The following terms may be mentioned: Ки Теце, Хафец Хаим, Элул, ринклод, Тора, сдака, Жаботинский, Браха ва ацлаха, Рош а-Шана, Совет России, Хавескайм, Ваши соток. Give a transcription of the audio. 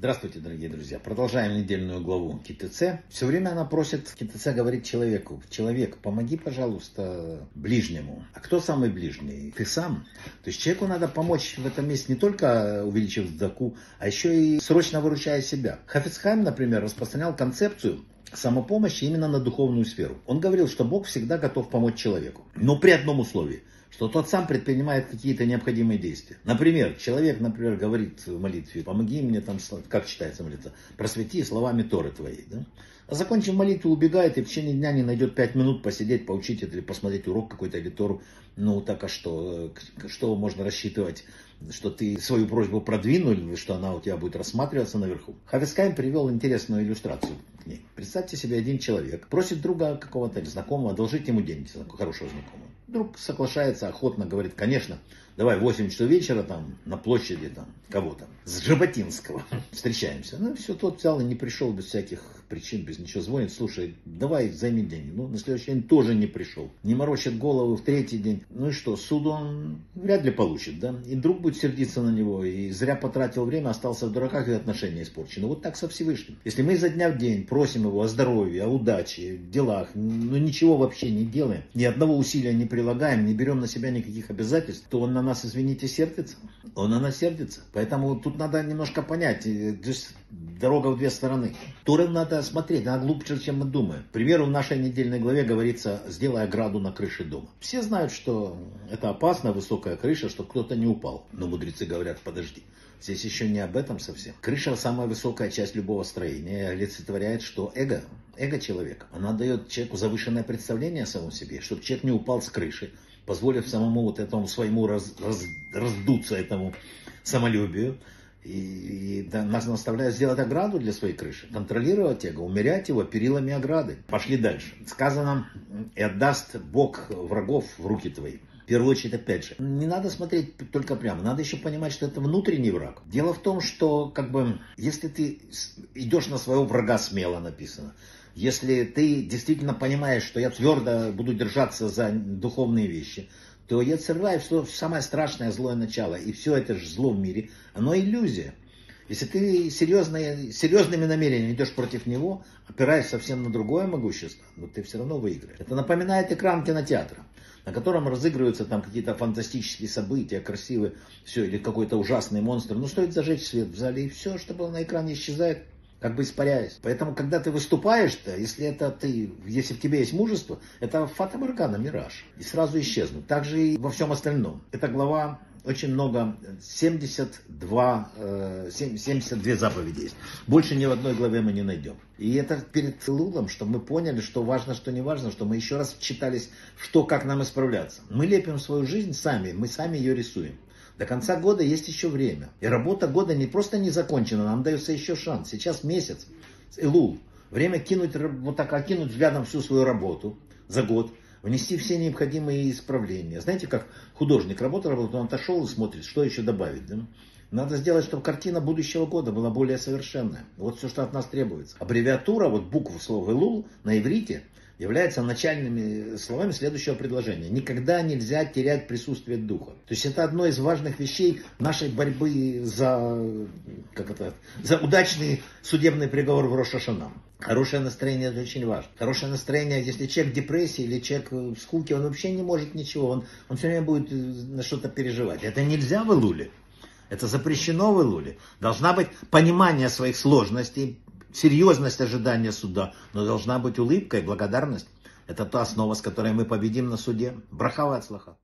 Здравствуйте, дорогие друзья! Продолжаем недельную главу Ки Теце. Все время она просит, Ки Теце говорит человеку: человек, помоги, пожалуйста, ближнему. А кто самый ближний? Ты сам. То есть человеку надо помочь в этом месте не только увеличив сдаку, а еще и срочно выручая себя. Хафец Хаим, например, распространял концепцию самопомощи именно на духовную сферу. Он говорил, что Бог всегда готов помочь человеку, но при одном условии, что тот сам предпринимает какие-то необходимые действия. Например, человек, говорит в молитве: помоги мне, как читается молитва, просвети словами Торы твоей. Да? А закончив молитву, убегает и в течение дня не найдет 5 минут посидеть, поучить или посмотреть урок какой-то или Тору. Ну так а что можно рассчитывать, что ты свою просьбу продвинул, что она у тебя будет рассматриваться наверху? Хавескайм привел интересную иллюстрацию к ней. Представьте себе, один человек просит друга какого-то знакомого одолжить ему деньги, хорошего знакомого. Друг соглашается охотно, говорит: конечно, давай 8 часов вечера на площади кого-то, с Жаботинского встречаемся. Ну все, тот взял и не пришел без всяких причин, без ничего, звонит: слушай, давай займи деньги. Ну на следующий день тоже не пришел, не морочит голову, в третий день. Ну и что, суд он вряд ли получит, да? И друг будет сердиться на него, и зря потратил время, остался в дураках, и отношения испорчены. Вот так со Всевышним. Если мы изо дня в день просим его о здоровье, о удаче, в делах, но ничего вообще не делаем, ни одного усилия не прилагаем, не берем на себя никаких обязательств, то он на нас, извините, сердится. Он на нас сердится. Поэтому тут надо немножко понять. Дорога в две стороны. Тору надо смотреть, она глубже, чем мы думаем. К примеру, в нашей недельной главе говорится: сделай ограду на крыше дома. Все знают, что это опасно, высокая крыша, чтобы кто-то не упал. Но мудрецы говорят: подожди, здесь еще не об этом совсем. Крыша — самая высокая часть любого строения, олицетворяет, что эго человека. Она дает человеку завышенное представление о самом себе, чтобы человек не упал с крыши, позволив самому этому своему раздуться, этому самолюбию. И нас наставляют сделать ограду для своей крыши, контролировать его, умерять его перилами ограды. Пошли дальше. Сказано: и отдаст Бог врагов в руки твои. В первую очередь, опять же, не надо смотреть только прямо, надо еще понимать, что это внутренний враг. Дело в том, что если ты идешь на своего врага смело, написано, если ты действительно понимаешь, что я твердо буду держаться за духовные вещи, то я церваю, что самое страшное злое начало, и все это же зло в мире, оно иллюзия. Если ты серьезными намерениями идешь против него, опираешь совсем на другое могущество, но ты все равно выиграешь. Это напоминает экран кинотеатра, на котором разыгрываются какие-то фантастические события, красивые, все, или какой-то ужасный монстр. Ну стоит зажечь свет в зале, и все, что было на экране, исчезает, испаряясь. Поэтому, когда ты выступаешь-то, если в тебе есть мужество, это фатаморгана, мираж. И сразу исчезнут. Так же и во всем остальном. Эта глава очень много, 72 заповеди есть. Больше ни в одной главе мы не найдем. И это перед Элулом, чтобы мы поняли, что важно, что не важно, что мы еще раз вчитались, как нам исправляться. Мы лепим свою жизнь сами, мы сами ее рисуем. До конца года есть еще время. И работа года не просто не закончена, нам дается еще шанс. Сейчас месяц, Элул, время окинуть взглядом всю свою работу за год, внести все необходимые исправления. Знаете, как художник работал, он отошел и смотрит, что еще добавить. Да? Надо сделать, чтобы картина будущего года была более совершенная. Вот все, что от нас требуется. Аббревиатура, букв слова «элул» на иврите является начальными словами следующего предложения. Никогда нельзя терять присутствие духа. То есть это одно из важных вещей нашей борьбы за удачный судебный приговор в Рош а-Шана. Хорошее настроение — это очень важно. Хорошее настроение, если человек в депрессии или человек в скуке, он вообще не может ничего, он все время будет на что-то переживать. Это нельзя в Элуле. Это запрещено в Элуле. Должна быть понимание своих сложностей, серьезность ожидания суда, но должна быть улыбка и благодарность. Это та основа, с которой мы победим на суде. Браха ва ацлаха.